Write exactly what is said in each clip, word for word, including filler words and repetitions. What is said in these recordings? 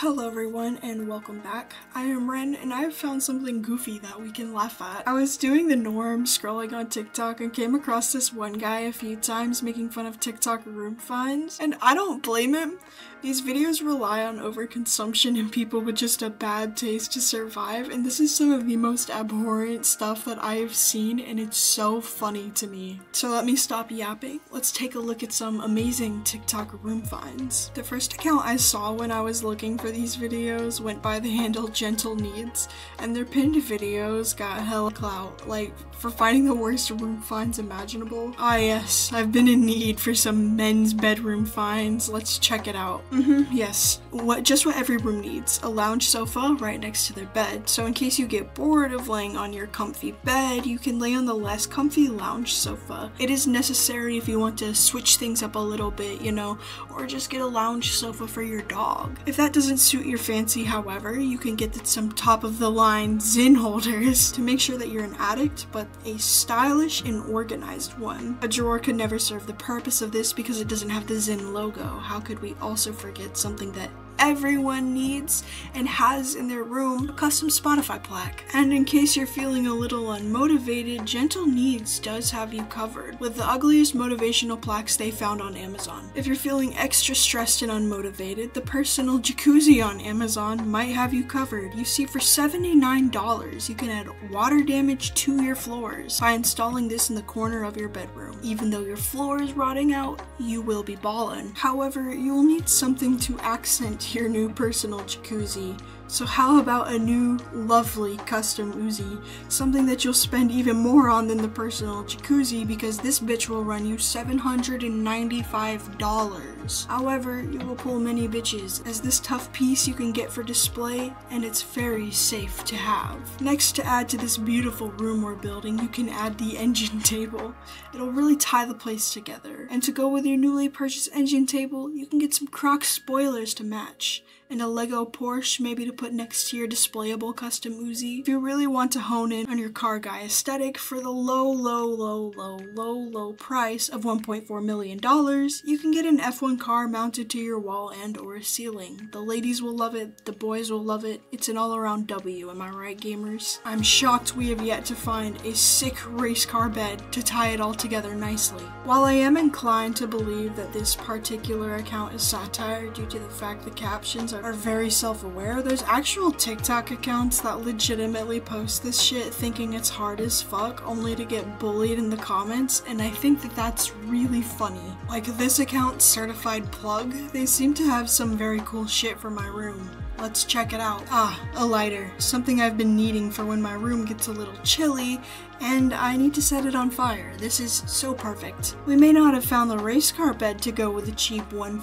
Hello everyone and welcome back. I am Ren and I have found something goofy that we can laugh at. I was doing the norm scrolling on TikTok and came across this one guy a few times making fun of TikTok room finds, and I don't blame him. These videos rely on overconsumption and people with just a bad taste to survive, and this is some of the most abhorrent stuff that I have seen and it's so funny to me. So let me stop yapping. Let's take a look at some amazing TikTok room finds. The first account I saw when I was looking for For these videos went by the handle Gentle Needs, and their pinned videos got hella clout, like for finding the worst room finds imaginable. Ah yes, I've been in need for some men's bedroom finds. Let's check it out. Mm-hmm, yes. What just what every room needs, a lounge sofa right next to their bed. So in case you get bored of laying on your comfy bed, you can lay on the less comfy lounge sofa. It is necessary if you want to switch things up a little bit, you know, or just get a lounge sofa for your dog. If that doesn't suit your fancy, however, you can get some top-of-the-line zin holders to make sure that you're an addict, but a stylish and organized one. A drawer could never serve the purpose of this because it doesn't have the zin logo. How could we also forget something that everyone needs and has in their room? A custom Spotify plaque. And in case you're feeling a little unmotivated, Gentle Needs does have you covered with the ugliest motivational plaques they found on Amazon. If you're feeling extra stressed and unmotivated, the personal jacuzzi on Amazon might have you covered. You see, for seventy-nine dollars, you can add water damage to your floors by installing this in the corner of your bedroom. Even though your floor is rotting out, you will be ballin'. However, you'll need something to accent your new personal jacuzzi. So how about a new lovely custom Uzi? Something that you'll spend even more on than the personal jacuzzi, because this bitch will run you seven hundred ninety-five dollars. However, you will pull many bitches, as this tough piece you can get for display and it's very safe to have. Next, to add to this beautiful room or building, you can add the engine table. It'll really tie the place together. And to go with your newly purchased engine table, you can get some Croc spoilers to match, and a Lego Porsche maybe to put next to your displayable custom Uzi. If you really want to hone in on your car guy aesthetic for the low, low, low, low, low, low price of one point four million dollars, you can get an F one car mounted to your wall and or ceiling. The ladies will love it, the boys will love it, it's an all-around W, am I right, gamers? I'm shocked we have yet to find a sick race car bed to tie it all together nicely. While I am inclined to believe that this particular account is satire due to the fact the captions are very self-aware, there's actual TikTok accounts that legitimately post this shit thinking it's hard as fuck, only to get bullied in the comments, and I think that that's really funny. Like this account, Certified Plug, they seem to have some very cool shit for my room. Let's check it out. Ah, a lighter. Something I've been needing for when my room gets a little chilly and I need to set it on fire. This is so perfect. We may not have found the race car bed to go with the cheap one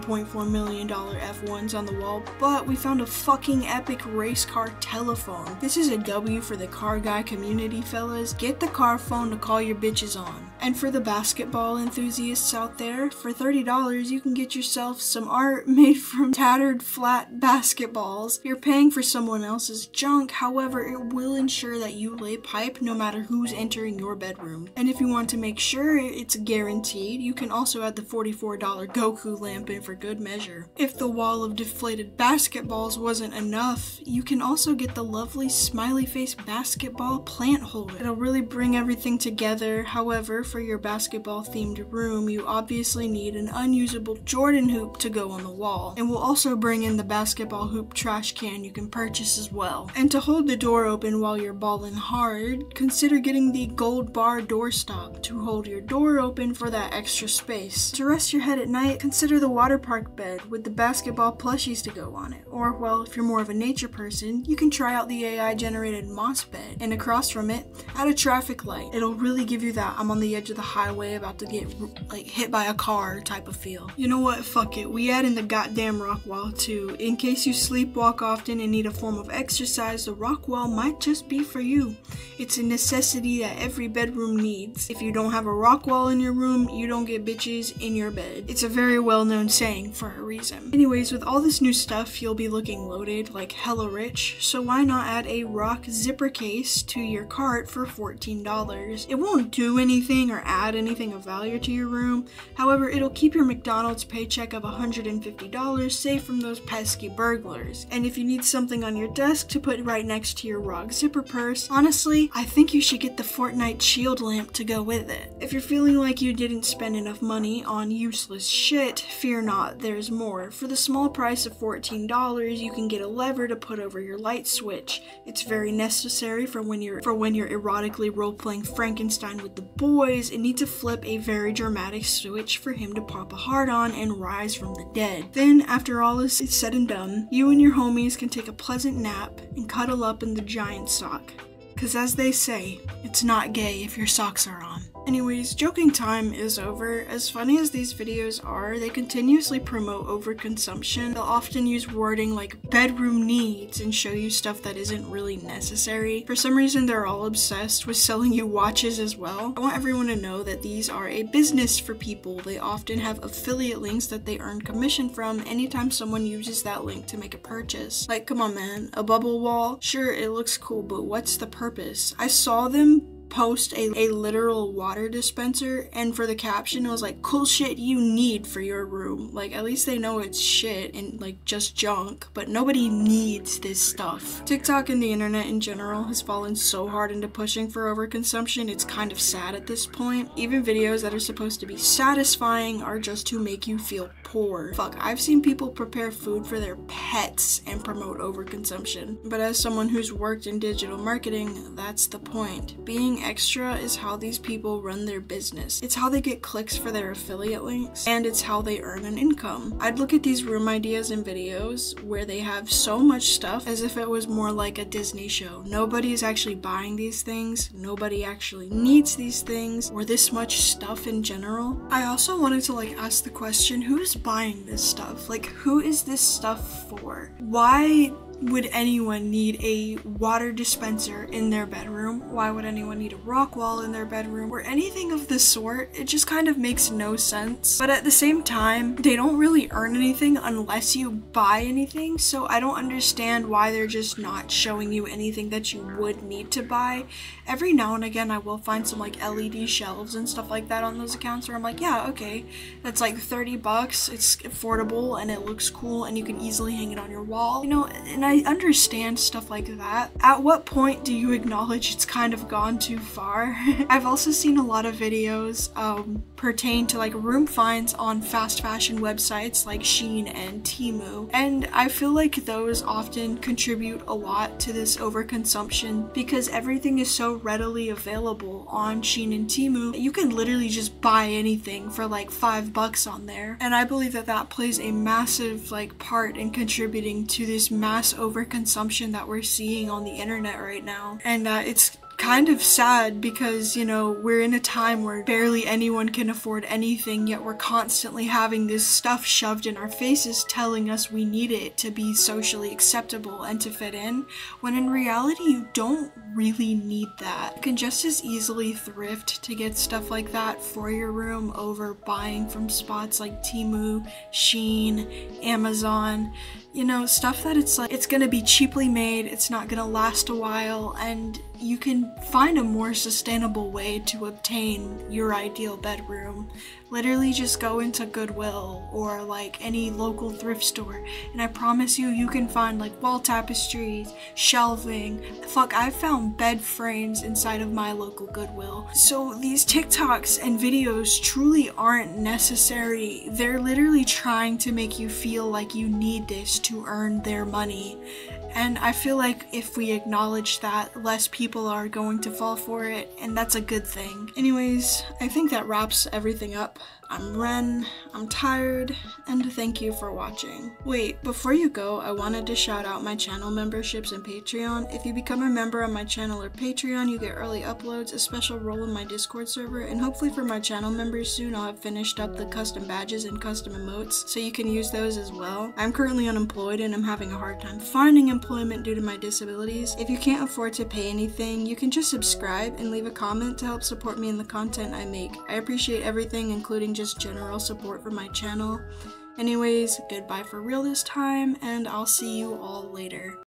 point four million dollar F ones on the wall, but we found a fucking epic race car telephone. This is a W for the car guy community, fellas. Get the car phone to call your bitches on. And for the basketball enthusiasts out there, for thirty dollars you can get yourself some art made from tattered flat basketballs. Basketballs. You're paying for someone else's junk, however, it will ensure that you lay pipe no matter who's entering your bedroom. And if you want to make sure it's guaranteed, you can also add the forty-four dollar Goku lamp in for good measure. If the wall of deflated basketballs wasn't enough, you can also get the lovely smiley face basketball plant holder. It'll really bring everything together. However, for your basketball themed room, you obviously need an unusable Jordan hoop to go on the wall, and we'll also bring in the basketball hoop trash can you can purchase as well. And to hold the door open while you're balling hard, consider getting the gold bar doorstop to hold your door open for that extra space. To rest your head at night, consider the water park bed with the basketball plushies to go on it. Or, well, if you're more of a nature person, you can try out the A I generated moss bed, and across from it, add a traffic light. It'll really give you that I'm on the edge of the highway about to get like hit by a car type of feel. You know what? Fuck it. We add in the goddamn rock wall too, in case you sleepwalk often and need a form of exercise, the rock wall might just be for you. It's a necessity that every bedroom needs. If you don't have a rock wall in your room, you don't get bitches in your bed. It's a very well-known saying for a reason. Anyways, with all this new stuff, you'll be looking loaded, like hella rich, so why not add a rock zipper case to your cart for fourteen dollars? It won't do anything or add anything of value to your room. However, it'll keep your McDonald's paycheck of one hundred fifty dollars safe from those pesky burglars. And if you need something on your desk to put right next to your ROG zipper purse, honestly, I think you should get the Fortnite shield lamp to go with it. If you're feeling like you didn't spend enough money on useless shit, fear not, there's more. For the small price of fourteen dollars, you can get a lever to put over your light switch. It's very necessary for when you're for when you're erotically role-playing Frankenstein with the boys and need to flip a very dramatic switch for him to pop a heart on and rise from the dead. Then, after all is said and done, you and your homies can take a pleasant nap and cuddle up in the giant sock. Cause as they say, it's not gay if your socks are on. Anyways, joking time is over. As funny as these videos are, they continuously promote overconsumption. They'll often use wording like bedroom needs and show you stuff that isn't really necessary. For some reason, they're all obsessed with selling you watches as well. I want everyone to know that these are a business for people. They often have affiliate links that they earn commission from anytime someone uses that link to make a purchase. Like, come on, man. A bubble wall? Sure, it looks cool, but what's the purpose? I saw them post a, a literal water dispenser, and for the caption it was like, cool shit you need for your room. Like, at least they know it's shit and like just junk, but nobody needs this stuff. TikTok and the internet in general has fallen so hard into pushing for overconsumption, it's kind of sad at this point. Even videos that are supposed to be satisfying are just to make you feel poor. Fuck, I've seen people prepare food for their pets and promote overconsumption. But as someone who's worked in digital marketing, that's the point. Being extra is how these people run their business. It's how they get clicks for their affiliate links, and it's how they earn an income. I'd look at these room ideas and videos where they have so much stuff as if it was more like a Disney show. Nobody is actually buying these things, nobody actually needs these things, or this much stuff in general. I also wanted to like ask the question, who's buying this stuff? Like, who is this stuff for? Why would anyone need a water dispenser in their bedroom? Why would anyone need a rock wall in their bedroom or anything of the sort? It just kind of makes no sense. But at the same time, they don't really earn anything unless you buy anything, so I don't understand why they're just not showing you anything that you would need to buy. Every now and again I will find some like L E D shelves and stuff like that on those accounts where I'm like, yeah, okay, that's like thirty bucks, it's affordable and it looks cool and you can easily hang it on your wall, you know. And I I understand stuff like that. At what point do you acknowledge it's kind of gone too far? I've also seen a lot of videos um, pertain to like room finds on fast fashion websites like Shein and Timu, and I feel like those often contribute a lot to this overconsumption because everything is so readily available on Shein and Timu. You can literally just buy anything for like five bucks on there, and I believe that that plays a massive like part in contributing to this mass overconsumption that we're seeing on the internet right now. And uh, it's kind of sad because, you know, we're in a time where barely anyone can afford anything, yet we're constantly having this stuff shoved in our faces telling us we need it to be socially acceptable and to fit in, when in reality you don't really need that. You can just as easily thrift to get stuff like that for your room over buying from spots like Temu, Shein, Amazon. You know, stuff that it's like, it's gonna be cheaply made, it's not gonna last a while, and you can find a more sustainable way to obtain your ideal bedroom. Literally just go into Goodwill or like any local thrift store, and I promise you, you can find like wall tapestries, shelving. Fuck, I've found bed frames inside of my local Goodwill. So these TikToks and videos truly aren't necessary. They're literally trying to make you feel like you need this to earn their money. And I feel like if we acknowledge that, less people are going to fall for it, and that's a good thing. Anyways, I think that wraps everything up. I'm Ren, I'm tired, and thank you for watching. Wait, before you go, I wanted to shout out my channel memberships and Patreon. If you become a member on my channel or Patreon, you get early uploads, a special role in my Discord server, and hopefully for my channel members soon I'll have finished up the custom badges and custom emotes, so you can use those as well. I'm currently unemployed and I'm having a hard time finding employment due to my disabilities. If you can't afford to pay anything, you can just subscribe and leave a comment to help support me in the content I make. I appreciate everything, including just general support for my channel. Anyways, goodbye for real this time, and I'll see you all later.